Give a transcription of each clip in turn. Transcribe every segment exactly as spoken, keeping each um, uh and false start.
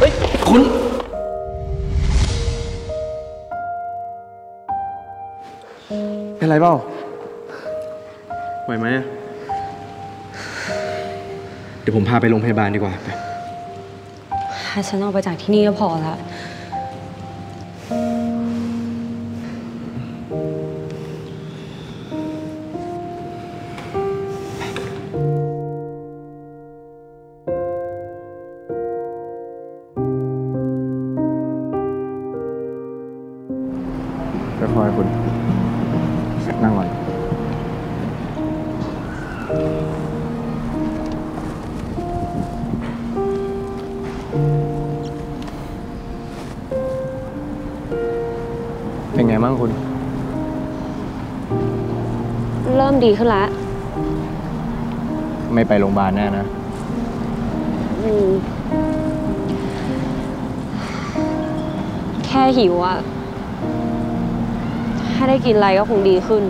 เฮ้ยคุณเป็นไรเปล่าไหวไหมเดี๋ยวผมพาไปโรงพยาบาลดีกว่าพาฉันออกไปจากที่นี่ก็พอละขอให้คุณนั่งก่อนเป็นไงบ้างคุณเริ่มดีขึ้นแล้วไม่ไปโรงพยาบาลแน่นะแค่หิวอะถ้าได้กินอะไรก็คงดีขึ้น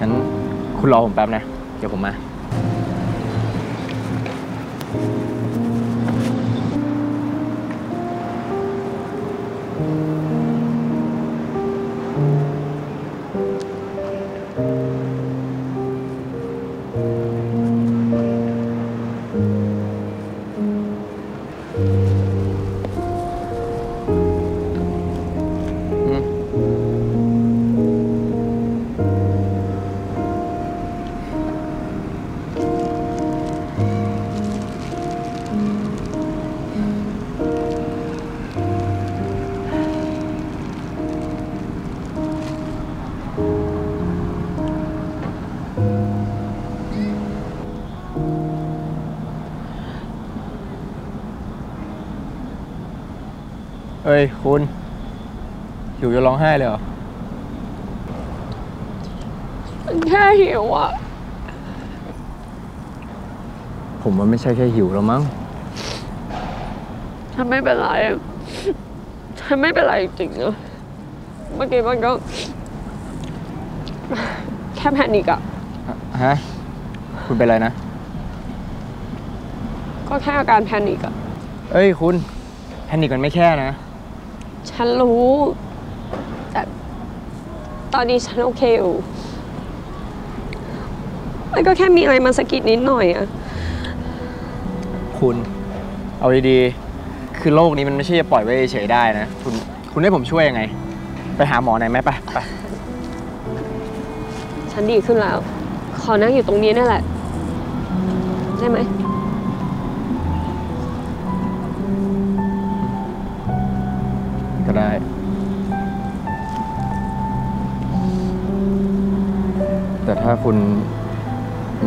งั้นคุณรอผมแป๊บนะเดี๋ยวผมมาเอ้ยคุณหิวจะร้องไห้เลยเหรอแค่หิวอ่ะผมว่าไม่ใช่แค่หิวแล้วมั้งฉันไม่เป็นไรฉันไม่เป็นไรจริงๆนะเมื่อกี้มันก็แค่แพนิกอ่ะฮะคุณเป็นไรนะก็แค่อาการแพนิกอ่ะเอ้ยคุณแพนิกมันไม่แค่นะฉันรู้แต่ตอนนี้ฉันโอเคอยู่มันก็แค่มีอะไรมาสะกิดนิดหน่อยอะคุณเอาดีๆคือโรคนี้มันไม่ใช่จะปล่อยไว้เฉยได้นะคุณคุณให้ผมช่วยยังไงไปหาหมอหน่อยไหมไปไปฉันดีขึ้นแล้วขอนั่งอยู่ตรงนี้นี่แหละได้ไหมก็ได้แต่ถ้าคุณ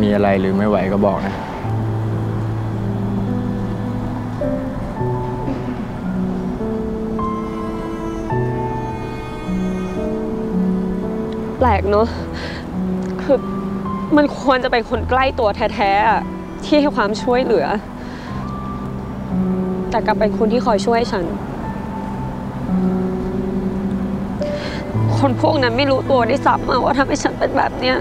มีอะไรหรือไม่ไหวก็บอกนะแปลกเนอะคือมันควรจะเป็นคนใกล้ตัวแท้ๆที่ให้ความช่วยเหลือแต่กลับเป็นคนที่คอยช่วยฉันคนพวกนั้นไม่รู้ตัวได้ซ้ำว่าทำให้ฉันเป็นแบบเนี้ย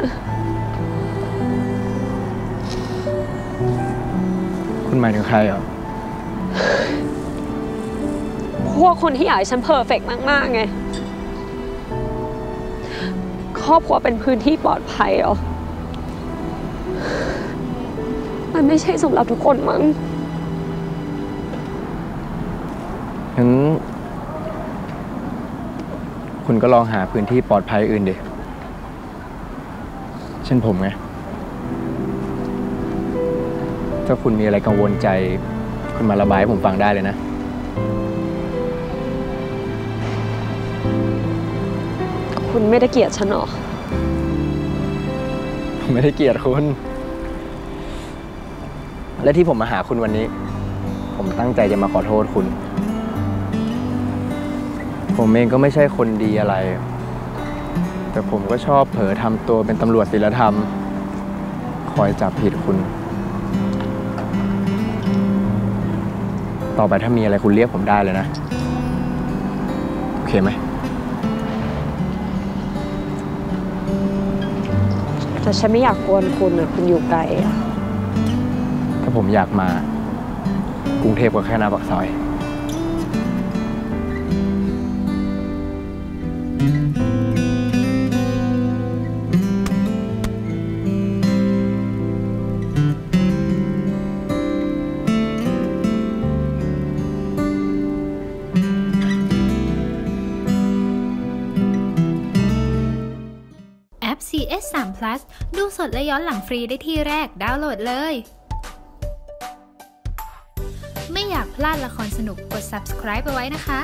คุณหมายถึงใครอ่ะพวกคนที่อยากให้ฉันเพอร์เฟกต์มากๆไงครอบครัวเป็นพื้นที่ปลอดภัยอ่ะมันไม่ใช่สำหรับทุกคนมั้งงั้นคุณก็ลองหาพื้นที่ปลอดภัยอื่นดิเช่นผมไงถ้าคุณมีอะไรกังวลใจคุณมาระบายให้ผมฟังได้เลยนะคุณไม่ได้เกลียดฉันหรอผมไม่ได้เกลียดคุณและที่ผมมาหาคุณวันนี้ผมตั้งใจจะมาขอโทษคุณผมเองก็ไม่ใช่คนดีอะไรแต่ผมก็ชอบเผลอทำตัวเป็นตำรวจศีลธรรมคอยจับผิดคุณต่อไปถ้ามีอะไรคุณเรียกผมได้เลยนะโอเคไหมแต่ฉันไม่อยากกวนคุณนะคุณอยู่ไกลอะถ้าผมอยากมากู รุงเทพก็แค่หน้าปากซอยซี เอส สาม พลัส ดูสดและย้อนหลังฟรีได้ที่แรกดาวน์โหลดเลยไม่อยากพลาดละครสนุกกด ซับสไครบ์ เอาไว้นะคะ